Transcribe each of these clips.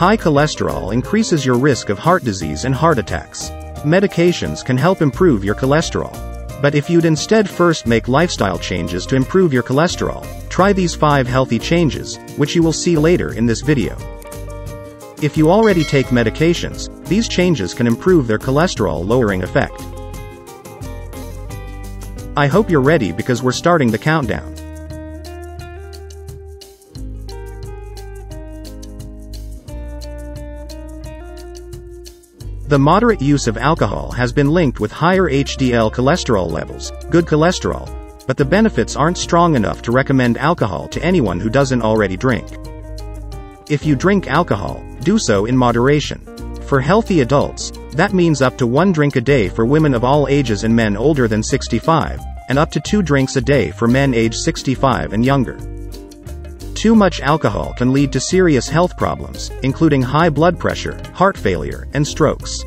High cholesterol increases your risk of heart disease and heart attacks. Medications can help improve your cholesterol. But if you'd instead first make lifestyle changes to improve your cholesterol, try these 5 healthy changes, which you will see later in this video. If you already take medications, these changes can improve their cholesterol-lowering effect. I hope you're ready because we're starting the countdown. The moderate use of alcohol has been linked with higher HDL cholesterol levels, good cholesterol, but the benefits aren't strong enough to recommend alcohol to anyone who doesn't already drink. If you drink alcohol, do so in moderation. For healthy adults, that means up to 1 drink a day for women of all ages and men older than 65, and up to 2 drinks a day for men age 65 and younger. Too much alcohol can lead to serious health problems, including high blood pressure, heart failure, and strokes.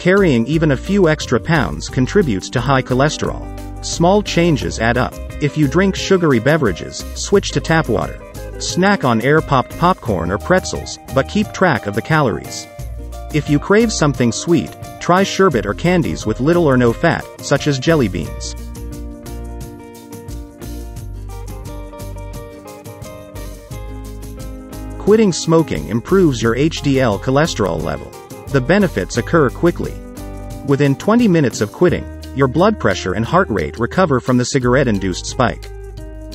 Carrying even a few extra pounds contributes to high cholesterol. Small changes add up. If you drink sugary beverages, switch to tap water. Snack on air-popped popcorn or pretzels, but keep track of the calories. If you crave something sweet, try sherbet or candies with little or no fat, such as jelly beans. Quitting smoking improves your HDL cholesterol level. The benefits occur quickly. Within 20 minutes of quitting, your blood pressure and heart rate recover from the cigarette-induced spike.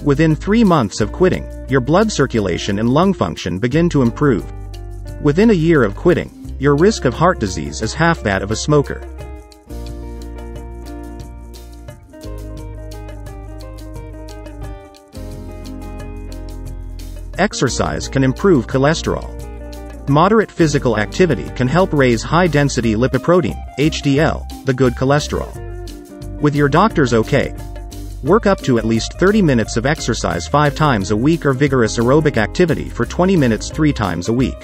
Within 3 months of quitting, your blood circulation and lung function begin to improve. Within a year of quitting, your risk of heart disease is half that of a smoker. Exercise can improve cholesterol. Moderate physical activity can help raise high-density lipoprotein, HDL, the good cholesterol. With your doctor's okay, work up to at least 30 minutes of exercise 5 times a week or vigorous aerobic activity for 20 minutes 3 times a week.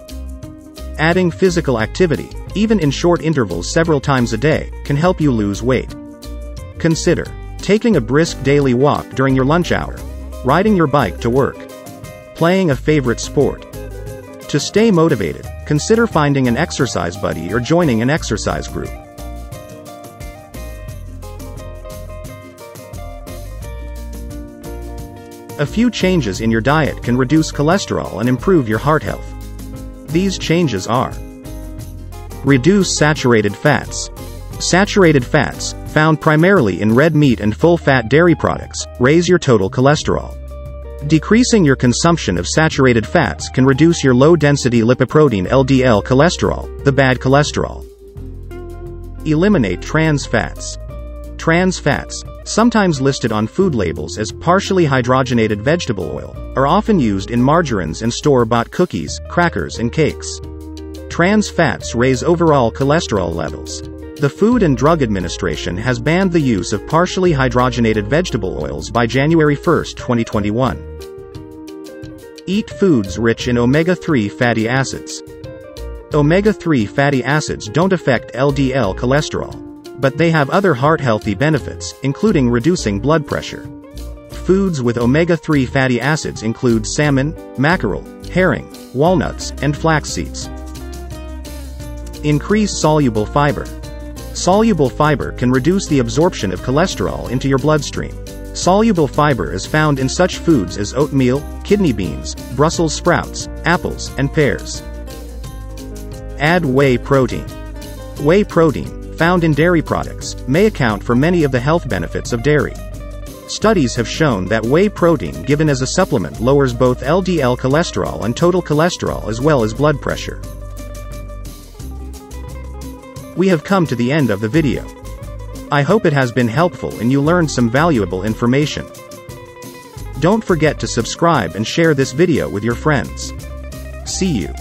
Adding physical activity, even in short intervals several times a day, can help you lose weight. Consider taking a brisk daily walk during your lunch hour, riding your bike to work, playing a favorite sport. To stay motivated, consider finding an exercise buddy or joining an exercise group. A few changes in your diet can reduce cholesterol and improve your heart health. These changes are: reduce saturated fats. Saturated fats, found primarily in red meat and full-fat dairy products, raise your total cholesterol. Decreasing your consumption of saturated fats can reduce your low-density lipoprotein LDL cholesterol, the bad cholesterol. Eliminate trans fats. Trans fats, sometimes listed on food labels as partially hydrogenated vegetable oil, are often used in margarines and store-bought cookies, crackers and cakes. Trans fats raise overall cholesterol levels. The Food and Drug Administration has banned the use of partially hydrogenated vegetable oils by January 1, 2021. Eat foods rich in omega-3 fatty acids. Omega-3 fatty acids don't affect LDL cholesterol, but they have other heart-healthy benefits, including reducing blood pressure. Foods with omega-3 fatty acids include salmon, mackerel, herring, walnuts, and flax seeds. Increase soluble fiber. Soluble fiber can reduce the absorption of cholesterol into your bloodstream. Soluble fiber is found in such foods as oatmeal, kidney beans, Brussels sprouts, apples, and pears. Add whey protein. Whey protein, found in dairy products, may account for many of the health benefits of dairy. Studies have shown that whey protein given as a supplement lowers both LDL cholesterol and total cholesterol as well as blood pressure. We have come to the end of the video. I hope it has been helpful and you learned some valuable information. Don't forget to subscribe and share this video with your friends. See you.